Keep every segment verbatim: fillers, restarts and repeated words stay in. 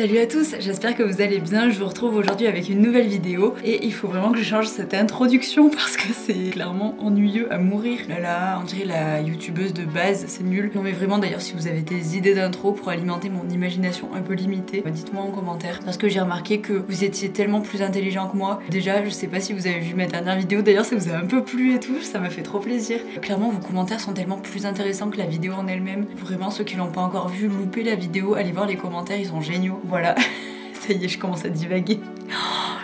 Salut à tous, j'espère que vous allez bien, je vous retrouve aujourd'hui avec une nouvelle vidéo et il faut vraiment que je change cette introduction parce que c'est clairement ennuyeux à mourir. Là là, on dirait la youtubeuse de base, c'est nul. Non mais vraiment d'ailleurs si vous avez des idées d'intro pour alimenter mon imagination un peu limitée, dites-moi en commentaire parce que j'ai remarqué que vous étiez tellement plus intelligent que moi. Déjà je sais pas si vous avez vu ma dernière vidéo, d'ailleurs ça vous a un peu plu et tout, ça m'a fait trop plaisir. Clairement vos commentaires sont tellement plus intéressants que la vidéo en elle-même. Vraiment ceux qui l'ont pas encore vu, loupez la vidéo, allez voir les commentaires, ils sont géniaux. Voilà, ça y est, je commence à divaguer.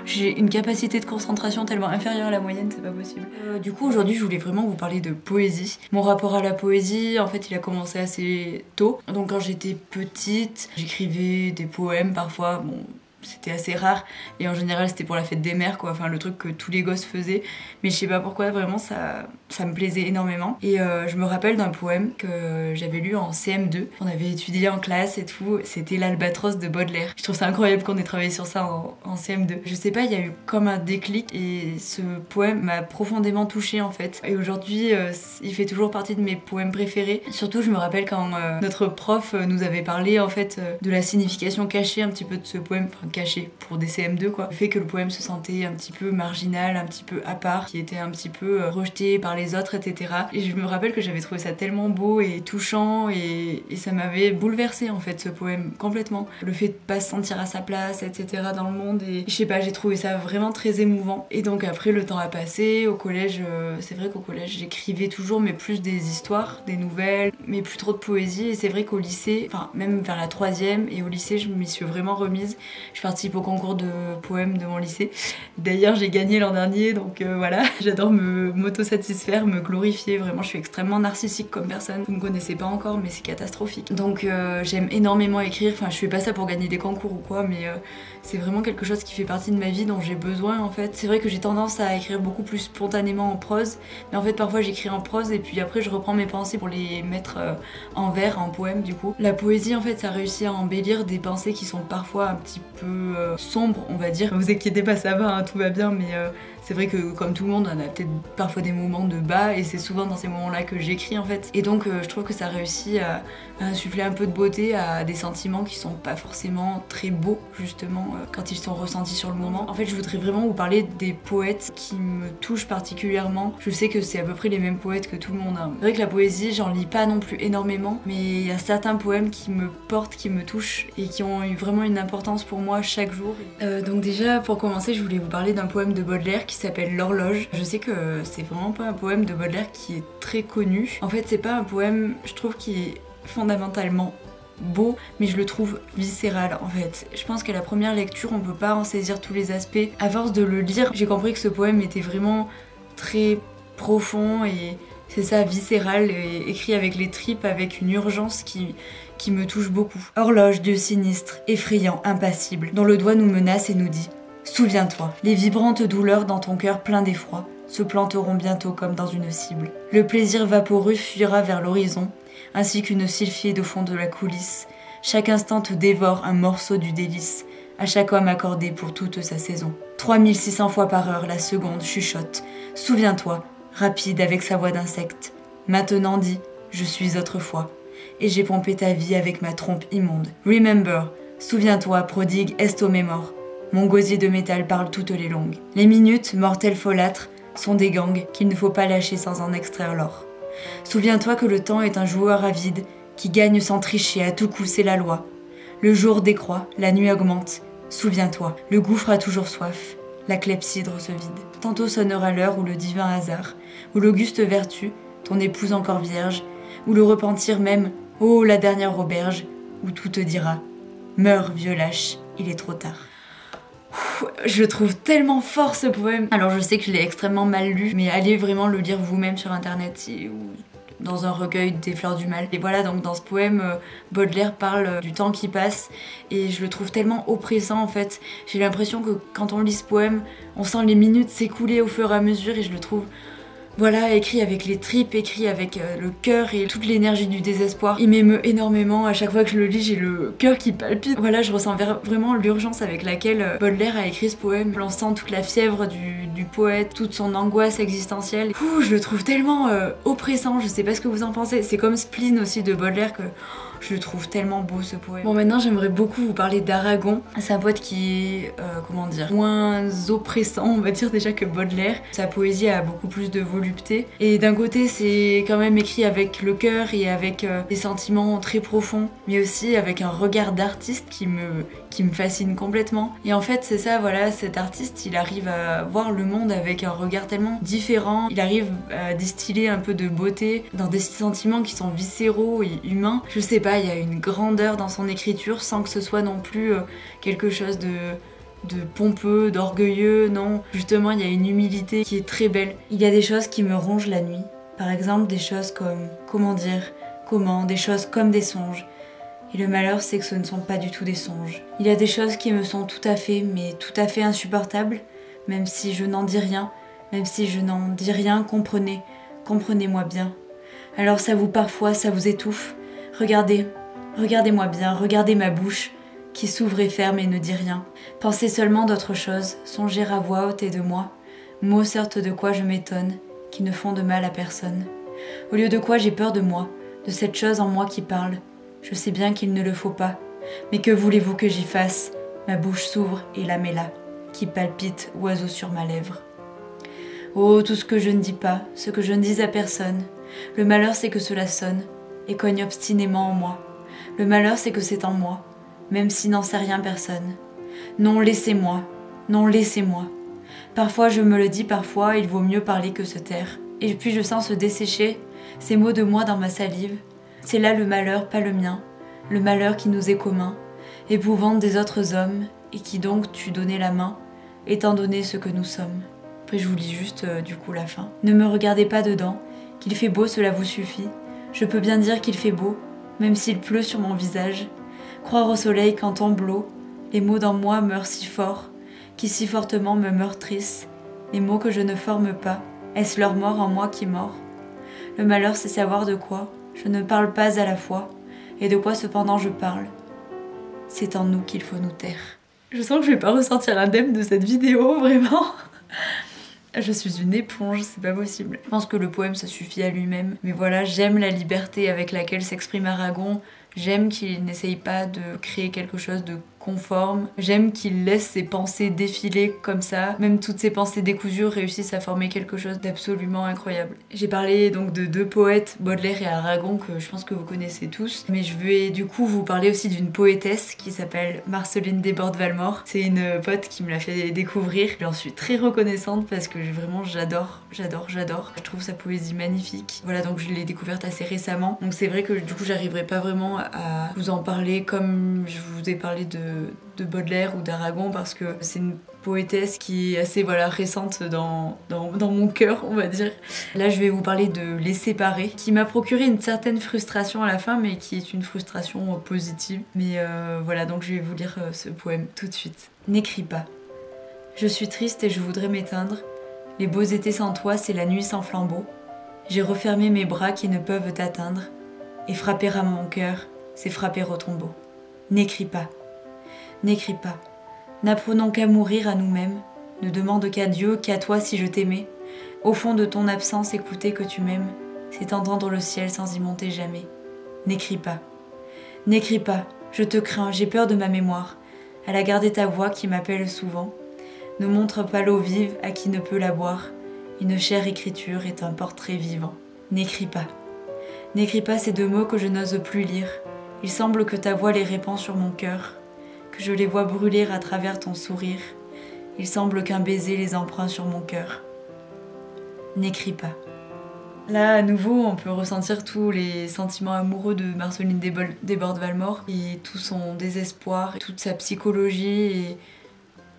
J'ai une capacité de concentration tellement inférieure à la moyenne, c'est pas possible. Euh, du coup, aujourd'hui, je voulais vraiment vous parler de poésie. Mon rapport à la poésie, en fait, il a commencé assez tôt. Donc quand j'étais petite, j'écrivais des poèmes parfois, bon... c'était assez rare et en général c'était pour la fête des mères quoi, enfin le truc que tous les gosses faisaient, mais je sais pas pourquoi vraiment ça, ça me plaisait énormément et euh, je me rappelle d'un poème que j'avais lu en C M deux, on avait étudié en classe et tout, c'était l'Albatros de Baudelaire. Je trouve ça incroyable qu'on ait travaillé sur ça en, en C M deux. Je sais pas, il y a eu comme un déclic et ce poème m'a profondément touchée en fait et aujourd'hui euh, il fait toujours partie de mes poèmes préférés. Surtout je me rappelle quand euh, notre prof nous avait parlé en fait euh, de la signification cachée un petit peu de ce poème, enfin, caché pour des C M deux quoi. Le fait que le poème se sentait un petit peu marginal, un petit peu à part, qui était un petit peu euh, rejeté par les autres, et cetera. Et je me rappelle que j'avais trouvé ça tellement beau et touchant et, et ça m'avait bouleversé en fait ce poème complètement. Le fait de pas se sentir à sa place, et cetera dans le monde et je sais pas, j'ai trouvé ça vraiment très émouvant. Et donc après le temps a passé, au collège, euh, c'est vrai qu'au collège j'écrivais toujours mais plus des histoires, des nouvelles, mais plus trop de poésie et c'est vrai qu'au lycée, enfin même vers la troisième et au lycée je m'y suis vraiment remise. Je participe au concours de poèmes de mon lycée. D'ailleurs, j'ai gagné l'an dernier, donc euh, voilà. J'adore me m'auto-satisfaire, me glorifier. Vraiment, je suis extrêmement narcissique comme personne. Vous me connaissez pas encore, mais c'est catastrophique. Donc, euh, j'aime énormément écrire. Enfin, je fais pas ça pour gagner des concours ou quoi, mais euh, c'est vraiment quelque chose qui fait partie de ma vie, dont j'ai besoin en fait. C'est vrai que j'ai tendance à écrire beaucoup plus spontanément en prose, mais en fait, parfois, j'écris en prose et puis après, je reprends mes pensées pour les mettre euh, en vers, en poème du coup. La poésie, en fait, ça réussit à embellir des pensées qui sont parfois un petit peu Euh, sombre on va dire. Vous inquiétez pas, ça va hein, tout va bien, mais euh, c'est vrai que comme tout le monde on a peut-être parfois des moments de bas et c'est souvent dans ces moments là que j'écris en fait et donc euh, je trouve que ça réussit à, à insuffler un peu de beauté à des sentiments qui sont pas forcément très beaux justement euh, quand ils sont ressentis sur le moment. En fait je voudrais vraiment vous parler des poètes qui me touchent particulièrement. Je sais que c'est à peu près les mêmes poètes que tout le monde hein. C'est vrai que la poésie j'en lis pas non plus énormément mais il y a certains poèmes qui me portent, qui me touchent et qui ont eu vraiment une importance pour moi chaque jour. Euh, donc déjà pour commencer je voulais vous parler d'un poème de Baudelaire qui s'appelle L'horloge. Je sais que c'est vraiment pas un poème de Baudelaire qui est très connu. En fait c'est pas un poème je trouve qui est fondamentalement beau mais je le trouve viscéral en fait. Je pense qu'à la première lecture on peut pas en saisir tous les aspects. À force de le lire j'ai compris que ce poème était vraiment très profond et c'est ça, viscéral, et écrit avec les tripes, avec une urgence qui, qui me touche beaucoup. Horloge, dieu sinistre, effrayant, impassible, dont le doigt nous menace et nous dit « Souviens-toi, les vibrantes douleurs dans ton cœur plein d'effroi se planteront bientôt comme dans une cible. Le plaisir vaporeux fuira vers l'horizon, ainsi qu'une sylphide au fond de la coulisse. Chaque instant te dévore un morceau du délice, à chaque homme accordé pour toute sa saison. trois mille six cents fois par heure la seconde chuchote. Souviens-toi, rapide avec sa voix d'insecte. Maintenant dis, je suis autrefois, et j'ai pompé ta vie avec ma trompe immonde. Remember, souviens-toi, prodigue est au mémor. Mon gosier de métal parle toutes les langues. Les minutes, mortelles folâtres, sont des gangs qu'il ne faut pas lâcher sans en extraire l'or. Souviens-toi que le temps est un joueur avide qui gagne sans tricher, à tout coup c'est la loi. Le jour décroît, la nuit augmente. Souviens-toi, le gouffre a toujours soif. La clepsydre se vide. Tantôt sonnera l'heure où le divin hasard, où l'auguste vertu, ton épouse encore vierge, où le repentir même, ô la dernière auberge, où tout te dira « Meurs, vieux lâche, il est trop tard ». Je trouve tellement fort ce poème. Alors je sais que je l'ai extrêmement mal lu, mais allez vraiment le lire vous-même sur internet ou dans un recueil des fleurs du mal. Et voilà, donc dans ce poème, Baudelaire parle du temps qui passe et je le trouve tellement oppressant en fait. J'ai l'impression que quand on lit ce poème, on sent les minutes s'écouler au fur et à mesure et je le trouve... voilà, écrit avec les tripes, écrit avec euh, le cœur et toute l'énergie du désespoir. Il m'émeut énormément, à chaque fois que je le lis, j'ai le cœur qui palpite. Voilà, je ressens vraiment l'urgence avec laquelle euh, Baudelaire a écrit ce poème. On sent toute la fièvre du, du poète, toute son angoisse existentielle. Ouh, je le trouve tellement euh, oppressant, je sais pas ce que vous en pensez. C'est comme Spleen aussi de Baudelaire que... Je le trouve tellement beau ce poème. Bon, maintenant j'aimerais beaucoup vous parler d'Aragon. C'est un poète qui est, euh, comment dire, moins oppressant, on va dire, déjà que Baudelaire. Sa poésie a beaucoup plus de volupté. Et d'un côté c'est quand même écrit avec le cœur et avec euh, des sentiments très profonds, mais aussi avec un regard d'artiste qui me, qui me fascine complètement. Et en fait c'est ça, voilà, cet artiste il arrive à voir le monde avec un regard tellement différent. Il arrive à distiller un peu de beauté dans des sentiments qui sont viscéraux et humains. Je sais pas, il y a une grandeur dans son écriture sans que ce soit non plus quelque chose de, de pompeux, d'orgueilleux, non. Justement, il y a une humilité qui est très belle. Il y a des choses qui me rongent la nuit. Par exemple, des choses comme, comment dire, comment, des choses comme des songes. Et le malheur, c'est que ce ne sont pas du tout des songes. Il y a des choses qui me sont tout à fait, mais tout à fait insupportables, même si je n'en dis rien, même si je n'en dis rien, comprenez, comprenez-moi bien. Alors ça vous, parfois, ça vous étouffe. Regardez, regardez-moi bien, regardez ma bouche, qui s'ouvre et ferme et ne dit rien. Pensez seulement d'autre chose, songez à voix haute et de moi. Mots sortent de quoi je m'étonne, qui ne font de mal à personne. Au lieu de quoi j'ai peur de moi, de cette chose en moi qui parle. Je sais bien qu'il ne le faut pas, mais que voulez-vous que j'y fasse? Ma bouche s'ouvre et l'âme est là, qui palpite, oiseau sur ma lèvre. Oh, tout ce que je ne dis pas, ce que je ne dis à personne. Le malheur, c'est que cela sonne et cogne obstinément en moi. Le malheur, c'est que c'est en moi, même si n'en sait rien personne. Non, laissez-moi, non, laissez-moi. Parfois, je me le dis, parfois, il vaut mieux parler que se taire. Et puis je sens se dessécher ces mots de moi dans ma salive. C'est là le malheur, pas le mien, le malheur qui nous est commun, épouvante des autres hommes, et qui donc t'eût donné la main, étant donné ce que nous sommes. Après je vous lis juste euh, du coup la fin. Ne me regardez pas dedans, qu'il fait beau cela vous suffit, je peux bien dire qu'il fait beau, même s'il pleut sur mon visage. Croire au soleil quand tombe, les mots dans moi meurent si fort, qui si fortement me meurtrissent, les mots que je ne forme pas, est-ce leur mort en moi qui mord? Le malheur c'est savoir de quoi, je ne parle pas à la fois, et de quoi cependant je parle. C'est en nous qu'il faut nous taire. Je sens que je vais pas ressortir indemne de cette vidéo, vraiment. Je suis une éponge, c'est pas possible. Je pense que le poème, ça suffit à lui-même. Mais voilà, j'aime la liberté avec laquelle s'exprime Aragon. J'aime qu'il n'essaye pas de créer quelque chose de conforme. J'aime qu'il laisse ses pensées défiler comme ça. Même toutes ses pensées décousues réussissent à former quelque chose d'absolument incroyable. J'ai parlé donc de deux poètes, Baudelaire et Aragon, que je pense que vous connaissez tous. Mais je vais du coup vous parler aussi d'une poétesse qui s'appelle Marceline Desbordes-Valmore. C'est une pote qui me l'a fait découvrir. J'en suis très reconnaissante parce que vraiment j'adore, j'adore, j'adore. Je trouve sa poésie magnifique. Voilà, donc je l'ai découverte assez récemment. Donc c'est vrai que du coup j'arriverai pas vraiment à vous en parler comme je vous ai parlé de de Baudelaire ou d'Aragon parce que c'est une poétesse qui est assez voilà, récente dans, dans, dans mon cœur, on va dire. Là, je vais vous parler de Les Séparés, qui m'a procuré une certaine frustration à la fin, mais qui est une frustration positive. Mais euh, voilà, donc je vais vous lire euh, ce poème tout de suite. N'écris pas. Je suis triste et je voudrais m'éteindre. Les beaux étés sans toi, c'est la nuit sans flambeau. J'ai refermé mes bras qui ne peuvent t'atteindre. Et frapper à mon cœur, c'est frapper au tombeau. N'écris pas. N'écris pas, n'apprenons qu'à mourir à nous-mêmes, ne demande qu'à Dieu, qu'à toi si je t'aimais. Au fond de ton absence, écouter que tu m'aimes, c'est entendre le ciel sans y monter jamais. N'écris pas, n'écris pas, je te crains, j'ai peur de ma mémoire, à la garder ta voix qui m'appelle souvent. Ne montre pas l'eau vive à qui ne peut la boire, une chère écriture est un portrait vivant. N'écris pas, n'écris pas ces deux mots que je n'ose plus lire, il semble que ta voix les répand sur mon cœur. Je les vois brûler à travers ton sourire. Il semble qu'un baiser les emprunte sur mon cœur. N'écris pas. Là, à nouveau, on peut ressentir tous les sentiments amoureux de Marceline Desbordes-Valmore et tout son désespoir, toute sa psychologie et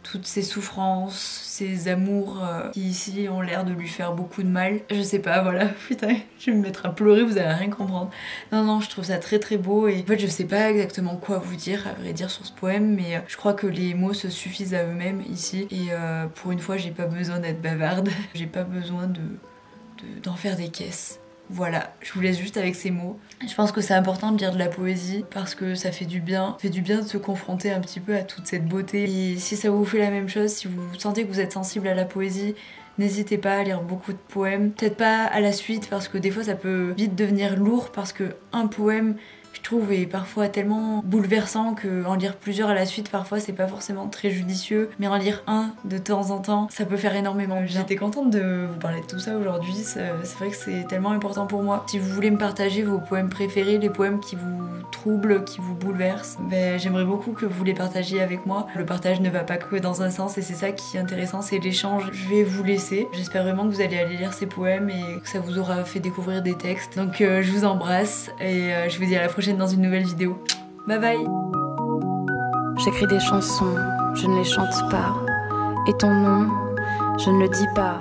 toutes ses souffrances, ses amours euh, qui ici ont l'air de lui faire beaucoup de mal. Je sais pas, voilà, putain, je vais me mettre à pleurer, vous allez rien comprendre. Non, non, je trouve ça très très beau et en fait je sais pas exactement quoi vous dire, à vrai dire, sur ce poème, mais je crois que les mots se suffisent à eux-mêmes ici et euh, pour une fois j'ai pas besoin d'être bavarde, j'ai pas besoin de, de, d'en faire des caisses. Voilà, je vous laisse juste avec ces mots. Je pense que c'est important de lire de la poésie parce que ça fait du bien. Ça fait du bien de se confronter un petit peu à toute cette beauté. Et si ça vous fait la même chose, si vous sentez que vous êtes sensible à la poésie, n'hésitez pas à lire beaucoup de poèmes. Peut-être pas à la suite parce que des fois ça peut vite devenir lourd parce que un poème... je trouve, est parfois tellement bouleversant qu'en lire plusieurs à la suite, parfois c'est pas forcément très judicieux, mais en lire un de temps en temps, ça peut faire énormément de bien. J'étais contente de vous parler de tout ça aujourd'hui, c'est vrai que c'est tellement important pour moi. Si vous voulez me partager vos poèmes préférés, les poèmes qui vous troublent, qui vous bouleversent, ben, j'aimerais beaucoup que vous les partagiez avec moi. Le partage ne va pas que dans un sens et c'est ça qui est intéressant, c'est l'échange. Je vais vous laisser, j'espère vraiment que vous allez aller lire ces poèmes et que ça vous aura fait découvrir des textes. Donc euh, je vous embrasse et euh, je vous dis à la prochaine dans une nouvelle vidéo. Bye bye. J'écris des chansons, je ne les chante pas, et ton nom, je ne le dis pas.